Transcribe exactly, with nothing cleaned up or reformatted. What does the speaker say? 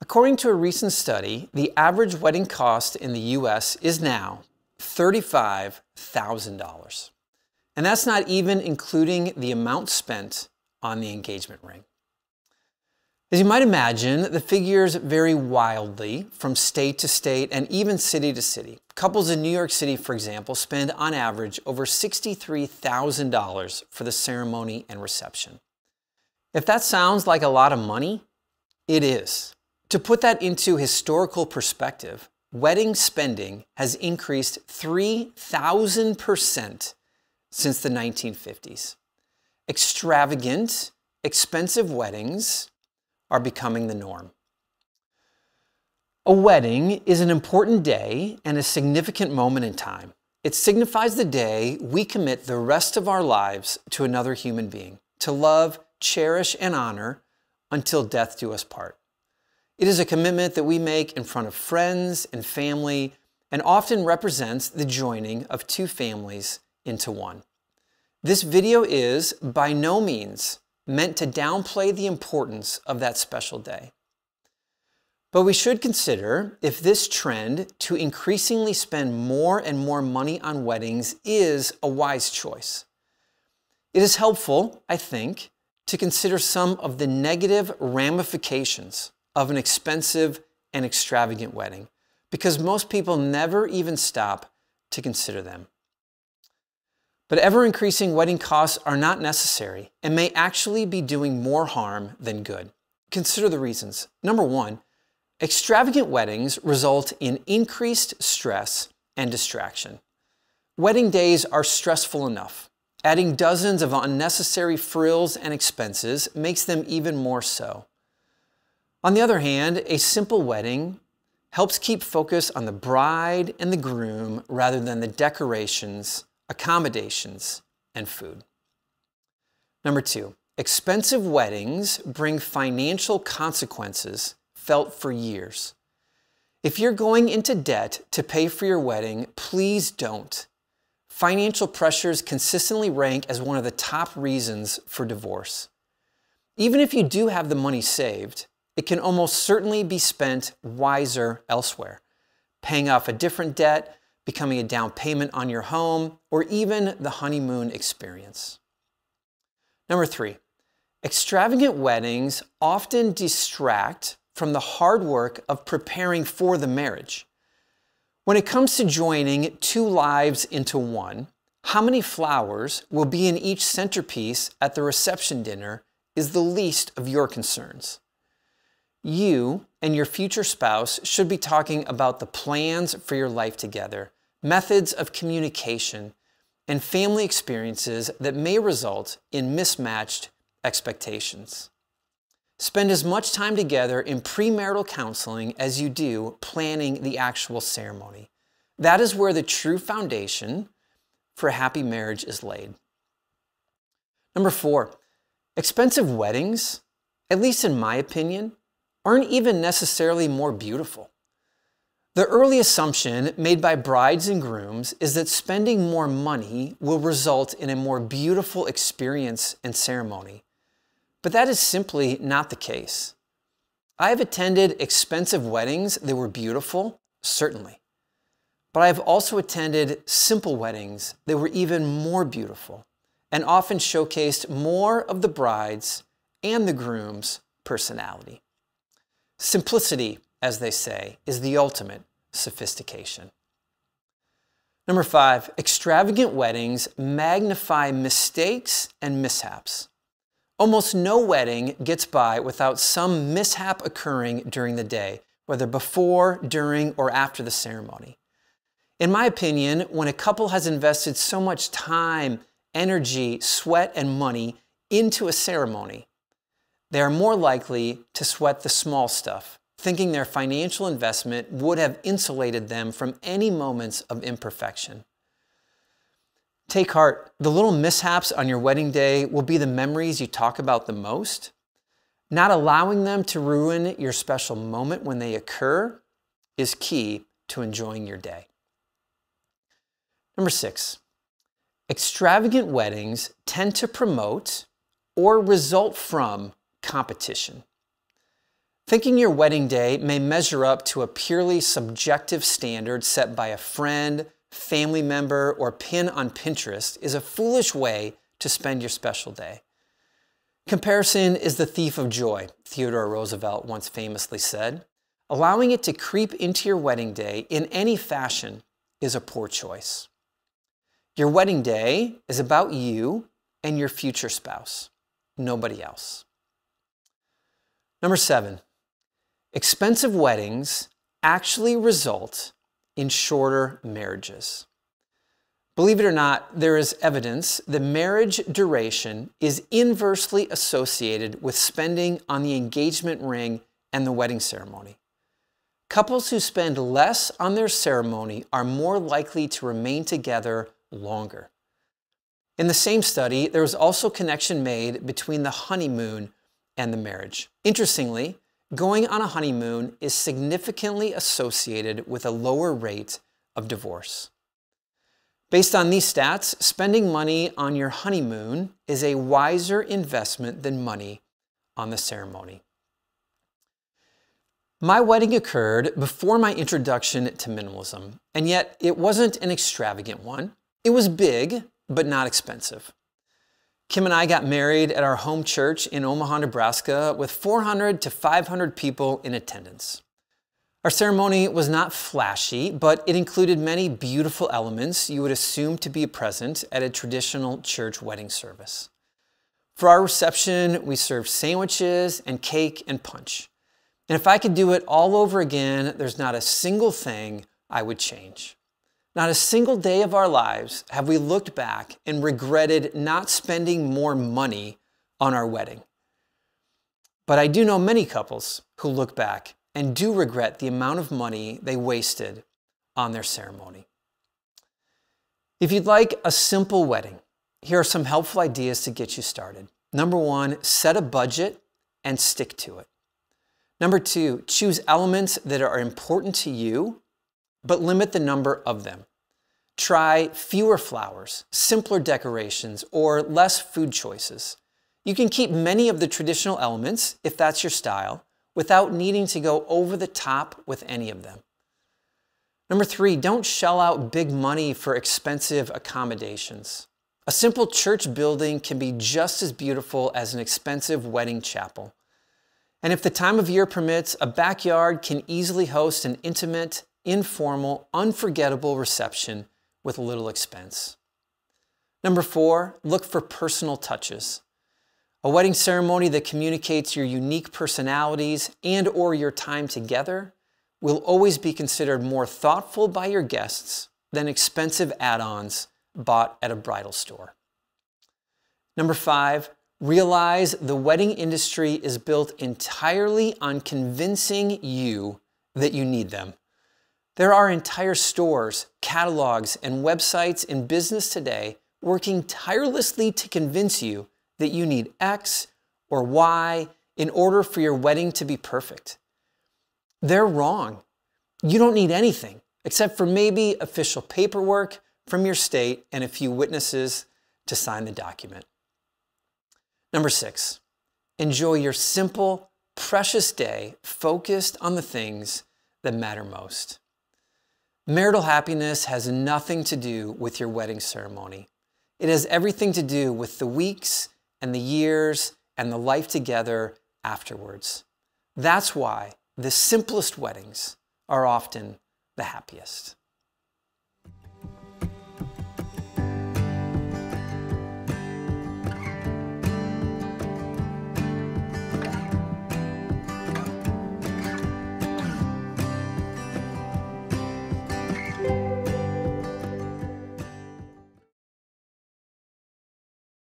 According to a recent study, the average wedding cost in the U S is now thirty-five thousand dollars. And that's not even including the amount spent on the engagement ring. As you might imagine, the figures vary wildly from state to state and even city to city. Couples in New York City, for example, spend on average over sixty-three thousand dollars for the ceremony and reception. If that sounds like a lot of money, it is. To put that into historical perspective, wedding spending has increased three thousand percent since the nineteen fifties. Extravagant, expensive weddings are becoming the norm. A wedding is an important day and a significant moment in time. It signifies the day we commit the rest of our lives to another human being, to love, cherish, and honor until death do us part. It is a commitment that we make in front of friends and family and often represents the joining of two families into one. This video is, by no means, meant to downplay the importance of that special day. But we should consider if this trend to increasingly spend more and more money on weddings is a wise choice. It is helpful, I think, to consider some of the negative ramifications of an expensive and extravagant wedding, because most people never even stop to consider them. But ever-increasing wedding costs are not necessary and may actually be doing more harm than good. Consider the reasons. Number one, extravagant weddings result in increased stress and distraction. Wedding days are stressful enough. Adding dozens of unnecessary frills and expenses makes them even more so. On the other hand, a simple wedding helps keep focus on the bride and the groom rather than the decorations, accommodations, and food. Number two, expensive weddings bring financial consequences felt for years. If you're going into debt to pay for your wedding, please don't. Financial pressures consistently rank as one of the top reasons for divorce. Even if you do have the money saved, it can almost certainly be spent wiser elsewhere, paying off a different debt, becoming a down payment on your home, or even the honeymoon experience. Number three, extravagant weddings often distract from the hard work of preparing for the marriage. When it comes to joining two lives into one, how many flowers will be in each centerpiece at the reception dinner is the least of your concerns. You and your future spouse should be talking about the plans for your life together, methods of communication, and family experiences that may result in mismatched expectations. Spend as much time together in premarital counseling as you do planning the actual ceremony. That is where the true foundation for a happy marriage is laid. Number four, expensive weddings, at least in my opinion, aren't even necessarily more beautiful. The early assumption made by brides and grooms is that spending more money will result in a more beautiful experience and ceremony. But that is simply not the case. I have attended expensive weddings that were beautiful, certainly. But I have also attended simple weddings that were even more beautiful and often showcased more of the bride's and the groom's personality. Simplicity, as they say, is the ultimate sophistication. Number five, extravagant weddings magnify mistakes and mishaps. Almost no wedding gets by without some mishap occurring during the day, whether before, during, or after the ceremony. In my opinion, when a couple has invested so much time, energy, sweat, and money into a ceremony, they are more likely to sweat the small stuff, thinking their financial investment would have insulated them from any moments of imperfection. Take heart, the little mishaps on your wedding day will be the memories you talk about the most. Not allowing them to ruin your special moment when they occur is key to enjoying your day. Number six, extravagant weddings tend to promote or result from competition. Thinking your wedding day may measure up to a purely subjective standard set by a friend, family member, or pin on Pinterest is a foolish way to spend your special day. Comparison is the thief of joy, Theodore Roosevelt once famously said. Allowing it to creep into your wedding day in any fashion is a poor choice. Your wedding day is about you and your future spouse, nobody else. Number seven, expensive weddings actually result in shorter marriages. Believe it or not, there is evidence that marriage duration is inversely associated with spending on the engagement ring and the wedding ceremony. Couples who spend less on their ceremony are more likely to remain together longer. In the same study, there was also connection made between the honeymoon and the marriage. Interestingly, going on a honeymoon is significantly associated with a lower rate of divorce. Based on these stats, spending money on your honeymoon is a wiser investment than money on the ceremony. My wedding occurred before my introduction to minimalism, and yet it wasn't an extravagant one. It was big, but not expensive. Kim and I got married at our home church in Omaha, Nebraska, with four hundred to five hundred people in attendance. Our ceremony was not flashy, but it included many beautiful elements you would assume to be present at a traditional church wedding service. For our reception, we served sandwiches and cake and punch. And if I could do it all over again, there's not a single thing I would change. Not a single day of our lives have we looked back and regretted not spending more money on our wedding. But I do know many couples who look back and do regret the amount of money they wasted on their ceremony. If you'd like a simple wedding, here are some helpful ideas to get you started. Number one, set a budget and stick to it. Number two, choose elements that are important to you, but limit the number of them. Try fewer flowers, simpler decorations, or less food choices. You can keep many of the traditional elements, if that's your style, without needing to go over the top with any of them. Number three, don't shell out big money for expensive accommodations. A simple church building can be just as beautiful as an expensive wedding chapel. And if the time of year permits, a backyard can easily host an intimate, informal, unforgettable reception with little expense. Number four, look for personal touches. A wedding ceremony that communicates your unique personalities and or your time together will always be considered more thoughtful by your guests than expensive add-ons bought at a bridal store. Number five, realize the wedding industry is built entirely on convincing you that you need them. There are entire stores, catalogs, and websites in business today working tirelessly to convince you that you need X or Y in order for your wedding to be perfect. They're wrong. You don't need anything except for maybe official paperwork from your state and a few witnesses to sign the document. Number six, enjoy your simple, precious day focused on the things that matter most. Marital happiness has nothing to do with your wedding ceremony. It has everything to do with the weeks and the years and the life together afterwards. That's why the simplest weddings are often the happiest.